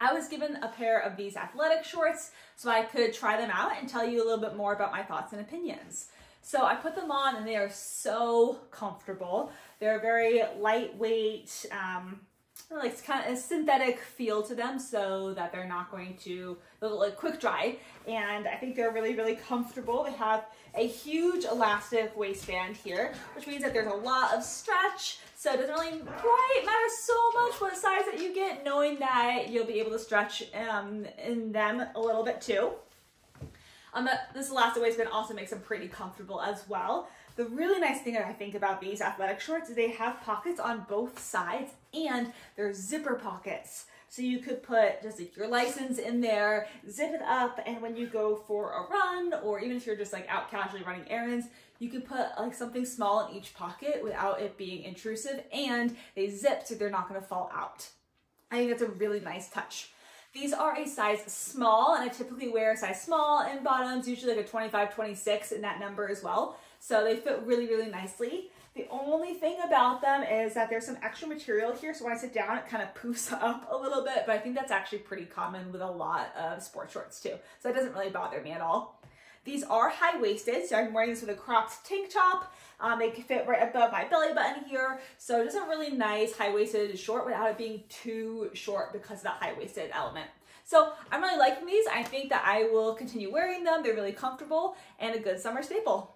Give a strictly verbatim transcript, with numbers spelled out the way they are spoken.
I was given a pair of these athletic shorts so I could try them out and tell you a little bit more about my thoughts and opinions. So I put them on and they are so comfortable. They're very lightweight, um, like kind of a synthetic feel to them so that they're not going to like quick dry. And I think they're really, really comfortable. They have a huge elastic waistband here, which means that there's a lot of stretch. So it doesn't really quite matter so much what size that you get, knowing that you'll be able to stretch um, in them a little bit too. Um, this elastic waistband also makes them pretty comfortable as well. The really nice thing that I think about these athletic shorts is they have pockets on both sides and they're zipper pockets. So you could put just like your license in there, zip it up, and when you go for a run, or even if you're just like out casually running errands, you could put like something small in each pocket without it being intrusive, and they zip so they're not gonna fall out. I think that's a really nice touch. These are a size small, and I typically wear a size small in bottoms, usually like a twenty-five, twenty-six in that number as well. So they fit really, really nicely. The only thing about them is that there's some extra material here. So when I sit down, it kind of poofs up a little bit, but I think that's actually pretty common with a lot of sport shorts too. So it doesn't really bother me at all. These are high-waisted, so I'm wearing this with a cropped tank top. Um, they fit right above my belly button here. So just a really nice high-waisted short without it being too short because of that high-waisted element. So I'm really liking these. I think that I will continue wearing them. They're really comfortable and a good summer staple.